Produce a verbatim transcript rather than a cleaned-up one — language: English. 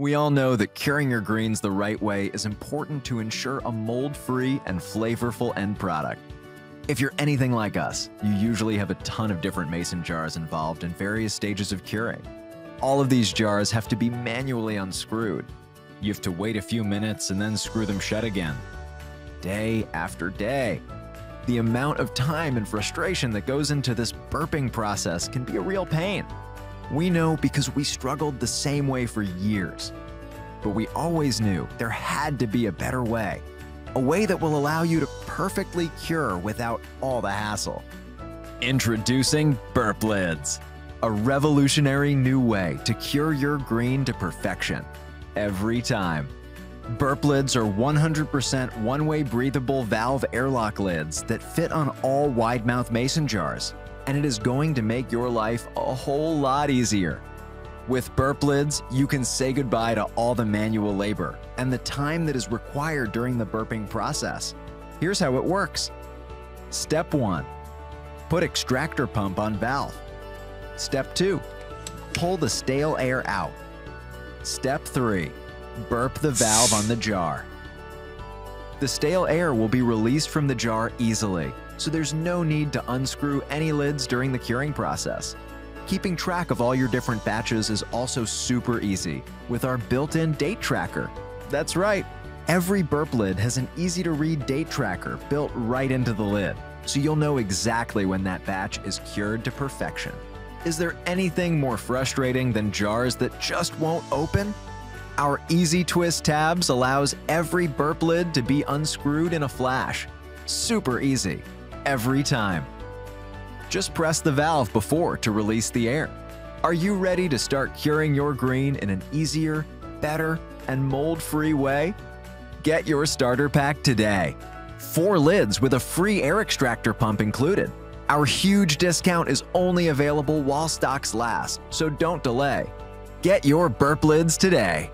We all know that curing your greens the right way is important to ensure a mold-free and flavorful end product. If you're anything like us, you usually have a ton of different mason jars involved in various stages of curing. All of these jars have to be manually unscrewed. You have to wait a few minutes and then screw them shut again, day after day. The amount of time and frustration that goes into this burping process can be a real pain. We know because we struggled the same way for years. But we always knew there had to be a better way, a way that will allow you to perfectly cure without all the hassle. Introducing Burp Lids, a revolutionary new way to cure your green to perfection, every time. Burp Lids are one hundred percent one-way breathable valve airlock lids that fit on all wide-mouth mason jars. And it is going to make your life a whole lot easier. With Burp Lids, you can say goodbye to all the manual labor and the time that is required during the burping process. Here's how it works. Step one, put extractor pump on valve. Step two, pull the stale air out. Step three, burp the valve on the jar. The stale air will be released from the jar easily, so there's no need to unscrew any lids during the curing process. Keeping track of all your different batches is also super easy with our built-in date tracker. That's right, every burp lid has an easy-to-read date tracker built right into the lid, so you'll know exactly when that batch is cured to perfection. Is there anything more frustrating than jars that just won't open? Our Easy Twist tabs allows every burp lid to be unscrewed in a flash. Super easy. Every time. Just press the valve before to release the air. Are you ready to start curing your green in an easier, better, and mold-free way? Get your starter pack today. Four lids with a free air extractor pump included. Our huge discount is only available while stocks last, so don't delay. Get your Burp Lids today.